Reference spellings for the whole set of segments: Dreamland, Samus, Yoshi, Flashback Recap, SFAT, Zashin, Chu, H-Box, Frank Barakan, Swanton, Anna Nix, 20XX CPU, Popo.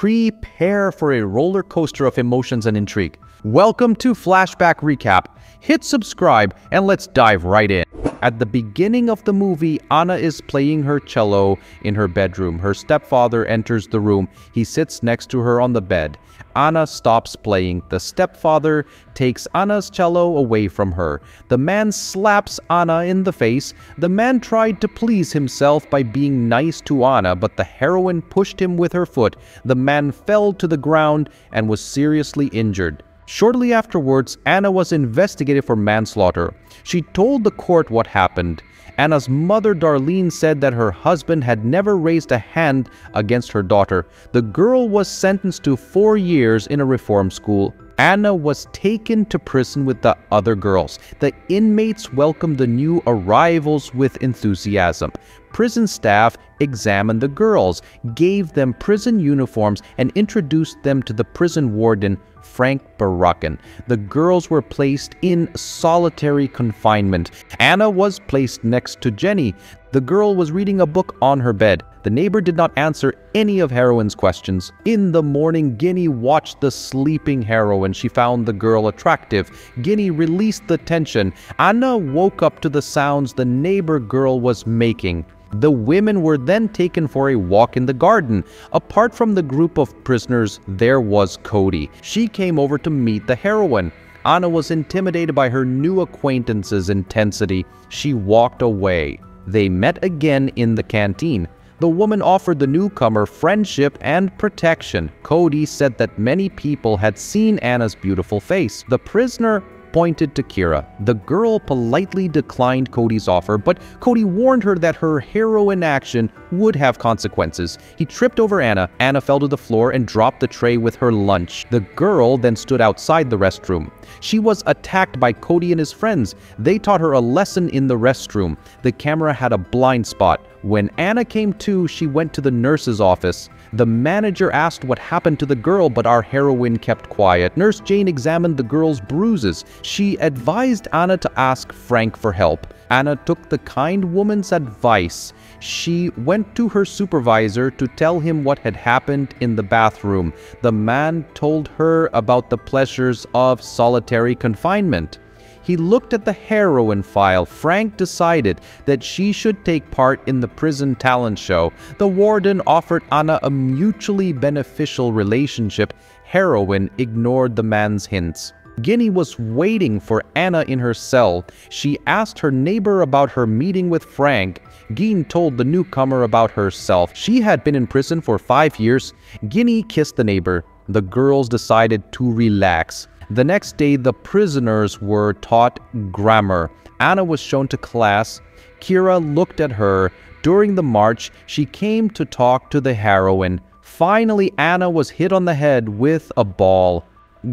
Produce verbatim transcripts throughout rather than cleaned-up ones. prepare for a roller coaster of emotions and intrigue. Welcome to Flashback Recap. Hit subscribe and let's dive right in. At the beginning of the movie, Anna is playing her cello in her bedroom. Her stepfather enters the room. He sits next to her on the bed. Anna stops playing. The stepfather takes Anna's cello away from her. The man slaps Anna in the face. The man tried to please himself by being nice to Anna, but the heroine pushed him with her foot. The man fell to the ground and was seriously injured. Shortly afterwards, Anna was investigated for manslaughter. She told the court what happened. Anna's mother, Darlene, said that her husband had never raised a hand against her daughter. The girl was sentenced to four years in a reform school. Anna was taken to prison with the other girls. The inmates welcomed the new arrivals with enthusiasm. Prison staff examined the girls, gave them prison uniforms, and introduced them to the prison warden, Frank Barakan. The girls were placed in solitary confinement. Anna was placed next to Jenny. The girl was reading a book on her bed. The neighbor did not answer any of heroine's questions. In the morning, Ginny watched the sleeping heroine. She found the girl attractive. Ginny released the tension. Anna woke up to the sounds the neighbor girl was making. The women were then taken for a walk in the garden. Apart from the group of prisoners, there was Cody. She came over to meet the heroine. Anna was intimidated by her new acquaintance's intensity. She walked away. They met again in the canteen. The woman offered the newcomer friendship and protection. Cody said that many people had seen Anna's beautiful face. The prisoner pointed to Kira. The girl politely declined Cody's offer, but Cody warned her that her heroine action would have consequences. He tripped over Anna. Anna fell to the floor and dropped the tray with her lunch. The girl then stood outside the restroom. She was attacked by Cody and his friends. They taught her a lesson in the restroom. The camera had a blind spot. When Anna came to, she went to the nurse's office. The manager asked what happened to the girl, but our heroine kept quiet. Nurse Jane examined the girl's bruises. She advised Anna to ask Frank for help. Anna took the kind woman's advice. She went to her supervisor to tell him what had happened in the bathroom. The man told her about the pleasures of solitary confinement. He looked at the heroin file. Frank decided that she should take part in the prison talent show. The warden offered Anna a mutually beneficial relationship. Heroin ignored the man's hints. Ginny was waiting for Anna in her cell. She asked her neighbor about her meeting with Frank. Ginny told the newcomer about herself. She had been in prison for five years. Ginny kissed the neighbor. The girls decided to relax. The next day, the prisoners were taught grammar. Anna was shown to class. Kira looked at her. During the march, she came to talk to the heroine. Finally, Anna was hit on the head with a ball.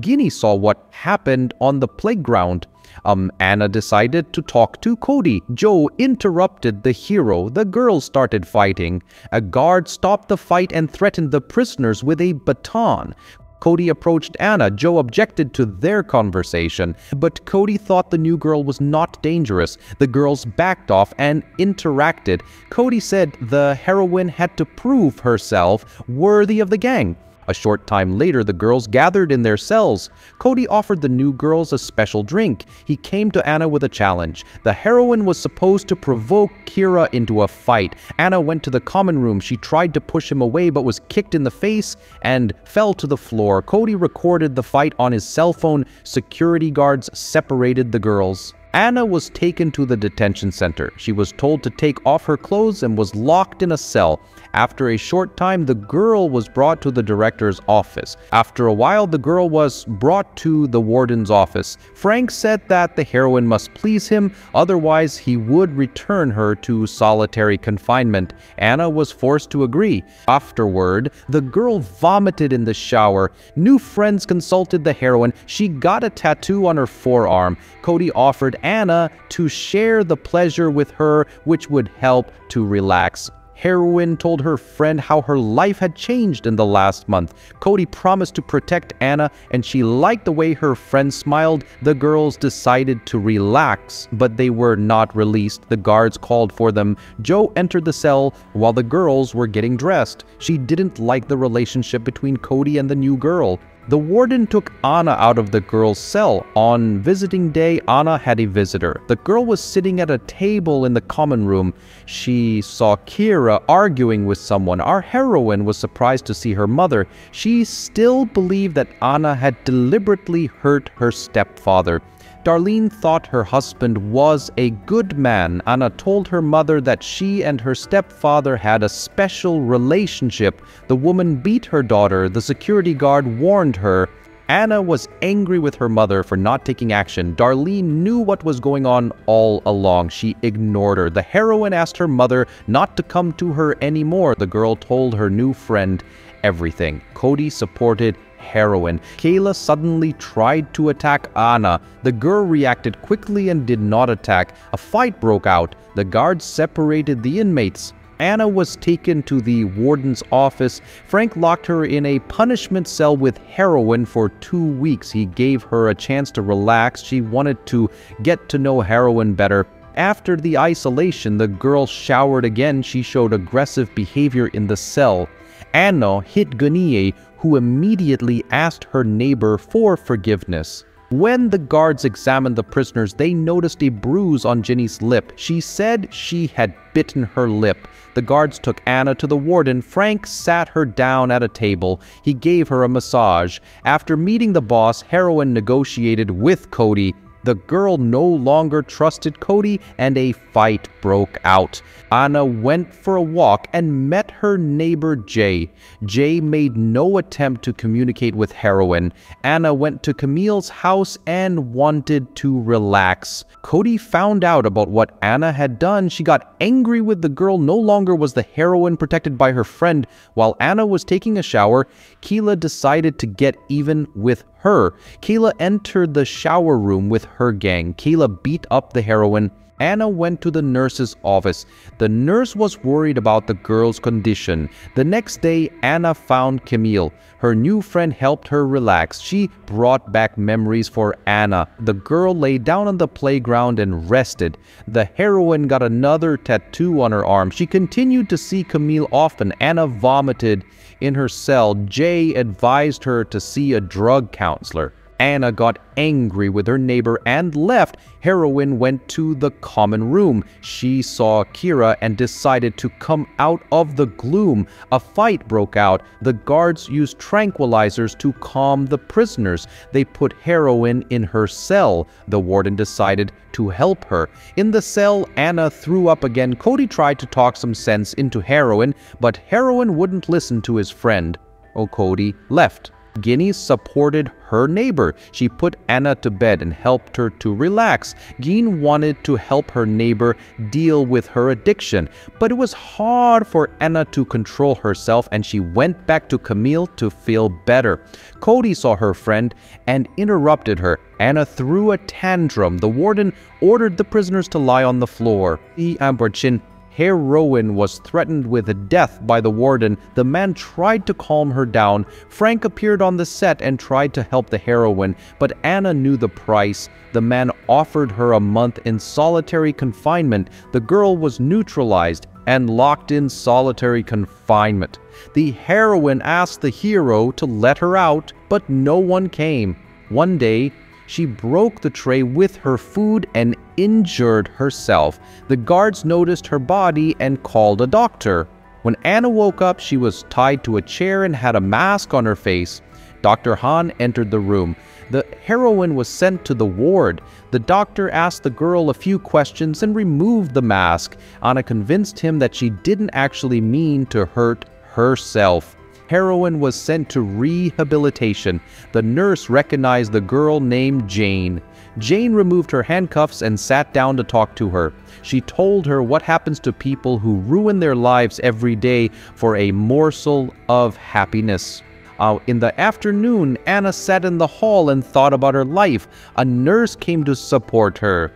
Ginny saw what happened on the playground. Um, Anna decided to talk to Cody. Joe interrupted the hero. The girls started fighting. A guard stopped the fight and threatened the prisoners with a baton. Cody approached Anna. Joe objected to their conversation, but Cody thought the new girl was not dangerous. The girls backed off and interacted. Cody said the heroine had to prove herself worthy of the gang. A short time later, the girls gathered in their cells. Cody offered the new girls a special drink. He came to Anna with a challenge. The heroine was supposed to provoke Kira into a fight. Anna went to the common room. She tried to push him away but was kicked in the face and fell to the floor. Cody recorded the fight on his cell phone. Security guards separated the girls. Anna was taken to the detention center. She was told to take off her clothes and was locked in a cell. After a short time, the girl was brought to the director's office. After a while, the girl was brought to the warden's office. Frank said that the heroine must please him, otherwise he would return her to solitary confinement. Anna was forced to agree. Afterward, the girl vomited in the shower. New friends consulted the heroine. She got a tattoo on her forearm. Cody offered Anna to share the pleasure with her, which would help to relax. heroine told her friend how her life had changed in the last month. Cody promised to protect Anna, and she liked the way her friend smiled. The girls decided to relax, but they were not released. The guards called for them. Joe entered the cell while the girls were getting dressed. She didn't like the relationship between Cody and the new girl. The warden took Anna out of the girl's cell. On visiting day, Anna had a visitor. The girl was sitting at a table in the common room. She saw Kira arguing with someone. Our heroine was surprised to see her mother. She still believed that Anna had deliberately hurt her stepfather. Darlene thought her husband was a good man. Anna told her mother that she and her stepfather had a special relationship. The woman beat her daughter. The security guard warned her. Anna was angry with her mother for not taking action. Darlene knew what was going on all along. She ignored her. The heroine asked her mother not to come to her anymore. The girl told her new friend everything. Cody supported heroine. Kayla suddenly tried to attack Anna. The girl reacted quickly and did not attack. A fight broke out. The guards separated the inmates. Anna was taken to the warden's office. Frank locked her in a punishment cell with heroin for two weeks. He gave her a chance to relax. She wanted to get to know heroin better. After the isolation, the girl showered again. She showed aggressive behavior in the cell. Anna hit Gunye, who immediately asked her neighbor for forgiveness. When the guards examined the prisoners, they noticed a bruise on Ginny's lip. She said she had bitten her lip. The guards took Anna to the warden. Frank sat her down at a table. He gave her a massage. After meeting the boss, heroine negotiated with Cody. The girl no longer trusted Cody, and a fight broke out. Anna went for a walk and met her neighbor Jay. Jay made no attempt to communicate with heroine. Anna went to Camille's house and wanted to relax. Cody found out about what Anna had done. She got angry with the girl. No longer was the heroine protected by her friend. While Anna was taking a shower, Kayla decided to get even with her. her. Kayla entered the shower room with her gang. Kayla beat up the heroine. Anna went to the nurse's office. The nurse was worried about the girl's condition. The next day, Anna found Camille. Her new friend helped her relax. She brought back memories for Anna. The girl lay down on the playground and rested. The heroine got another tattoo on her arm. She continued to see Camille often. Anna vomited in her cell. Jay advised her to see a drug counselor. Anna got angry with her neighbor and left. Heroine went to the common room. She saw Kira and decided to come out of the gloom. A fight broke out. The guards used tranquilizers to calm the prisoners. They put heroine in her cell. The warden decided to help her. In the cell, Anna threw up again. Cody tried to talk some sense into heroine, but heroine wouldn't listen to his friend. Oh, Cody left. Ginny supported her neighbor. She put Anna to bed and helped her to relax. Ginny wanted to help her neighbor deal with her addiction, but it was hard for Anna to control herself, and she went back to Camille to feel better. Cody saw her friend and interrupted her. Anna threw a tantrum. The warden ordered the prisoners to lie on the floor. The Amberchin heroine was threatened with death by the warden. The man tried to calm her down. Frank appeared on the set and tried to help the heroine, but Anna knew the price. The man offered her a month in solitary confinement. The girl was neutralized and locked in solitary confinement. The heroine asked the hero to let her out, but no one came. One day, she broke the tray with her food and injured herself. The guards noticed her body and called a doctor. When Anna woke up, she was tied to a chair and had a mask on her face. Doctor Han entered the room. The heroine was sent to the ward. The doctor asked the girl a few questions and removed the mask. Anna convinced him that she didn't actually mean to hurt herself. Heroine was sent to rehabilitation. The nurse recognized the girl named Jane. Jane removed her handcuffs and sat down to talk to her. She told her what happens to people who ruin their lives every day for a morsel of happiness. Uh, in the afternoon, Anna sat in the hall and thought about her life. A nurse came to support her.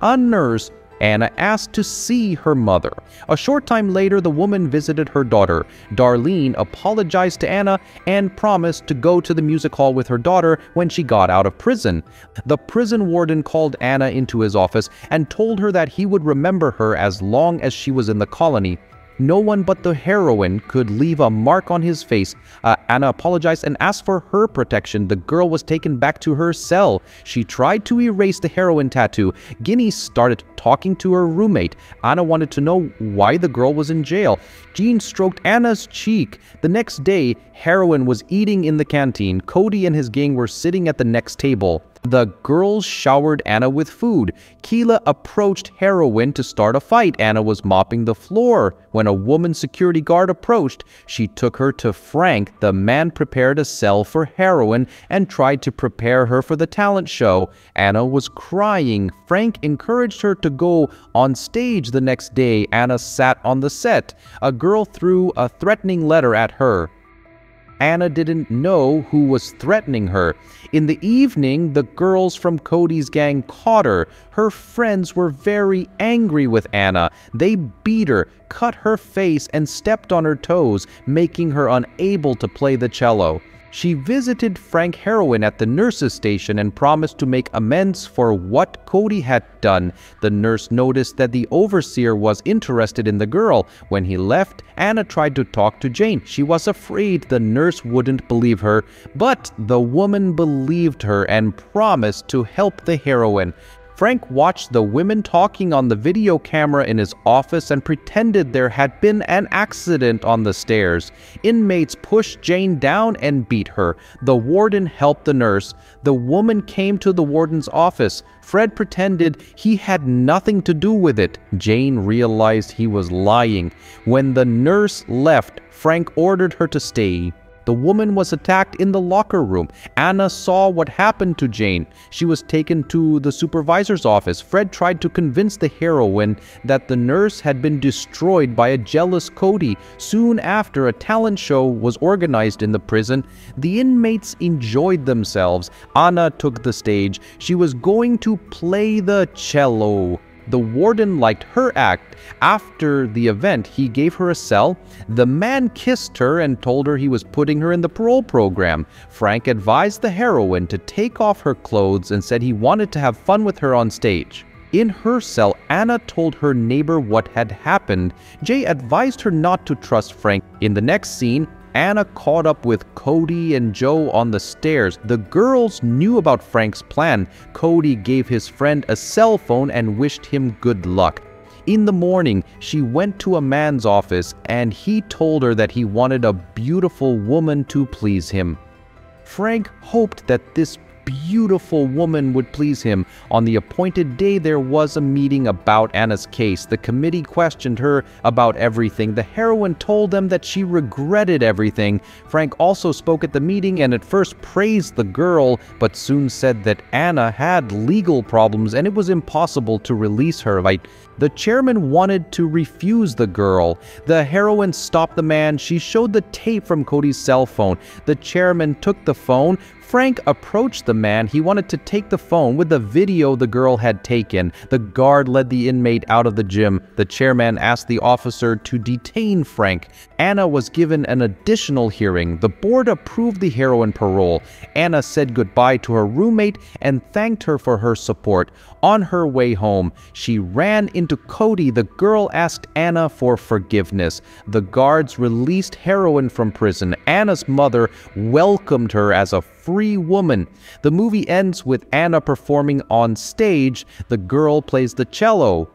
A nurse Anna asked to see her mother. A short time later, the woman visited her daughter. Darlene apologized to Anna and promised to go to the music hall with her daughter when she got out of prison. The prison warden called Anna into his office and told her that he would remember her as long as she was in the colony. No one but the heroine could leave a mark on his face. Uh, Anna apologized and asked for her protection. The girl was taken back to her cell. She tried to erase the heroin tattoo. Ginny started talking to her roommate. Anna wanted to know why the girl was in jail. Jean stroked Anna's cheek. The next day, heroin was eating in the canteen. Cody and his gang were sitting at the next table. The girls showered Anna with food. Keela approached Heroine to start a fight. Anna was mopping the floor when a woman security guard approached. She took her to Frank. The man prepared a cell for Heroine and tried to prepare her for the talent show. Anna was crying. Frank encouraged her to go on stage the next day. Anna sat on the set. A girl threw a threatening letter at her. Anna didn't know who was threatening her. In the evening, the girls from Cody's gang caught her. Her friends were very angry with Anna. They beat her, cut her face, and stepped on her toes, making her unable to play the cello. She visited Frank Heroin at the nurse's station and promised to make amends for what Cody had done. The nurse noticed that the overseer was interested in the girl. When he left, Anna tried to talk to Jane. She was afraid the nurse wouldn't believe her, but the woman believed her and promised to help the heroine. Frank watched the women talking on the video camera in his office and pretended there had been an accident on the stairs. Inmates pushed Jane down and beat her. The warden helped the nurse. The woman came to the warden's office. Fred pretended he had nothing to do with it. Jane realized he was lying. When the nurse left, Frank ordered her to stay. The woman was attacked in the locker room. Anna saw what happened to Jane. She was taken to the supervisor's office. Fred tried to convince the heroine that the nurse had been destroyed by a jealous Cody. Soon after, a talent show was organized in the prison. The inmates enjoyed themselves. Anna took the stage. She was going to play the cello. The warden liked her act. After the event, he gave her a cell. The man kissed her and told her he was putting her in the parole program. Frank advised the heroine to take off her clothes and said he wanted to have fun with her on stage. In her cell, Anna told her neighbor what had happened. Jay advised her not to trust Frank. In the next scene, Anna caught up with Cody and Joe on the stairs. The girls knew about Frank's plan. Cody gave his friend a cell phone and wished him good luck. In the morning, she went to a man's office and he told her that he wanted a beautiful woman to please him. Frank hoped that this beautiful woman would please him. On the appointed day, there was a meeting about Anna's case. The committee questioned her about everything. The heroine told them that she regretted everything. Frank also spoke at the meeting and at first praised the girl, but soon said that Anna had legal problems and it was impossible to release her. The chairman wanted to refuse the girl. The heroine stopped the man. She showed the tape from Cody's cell phone. The chairman took the phone. Frank approached the man. He wanted to take the phone with the video the girl had taken. The guard led the inmate out of the gym. The chairman asked the officer to detain Frank. Anna was given an additional hearing. The board approved the heroine parole. Anna said goodbye to her roommate and thanked her for her support. On her way home, she ran into Cody. The girl asked Anna for forgiveness. The guards released heroine from prison. Anna's mother welcomed her as a free woman. The movie ends with Anna performing on stage. The girl plays the cello.